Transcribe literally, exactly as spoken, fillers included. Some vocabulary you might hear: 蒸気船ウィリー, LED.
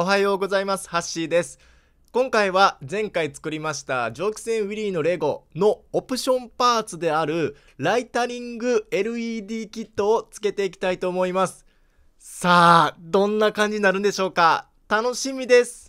おはようございます。ハッシーです。今回は前回作りました蒸気船ウィリーのレゴのオプションパーツであるライタリング エルイーディー キットをつけていきたいと思います。さあ、どんな感じになるんでしょうか。楽しみです。